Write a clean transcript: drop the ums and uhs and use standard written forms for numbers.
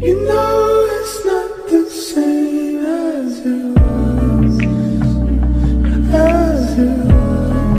You know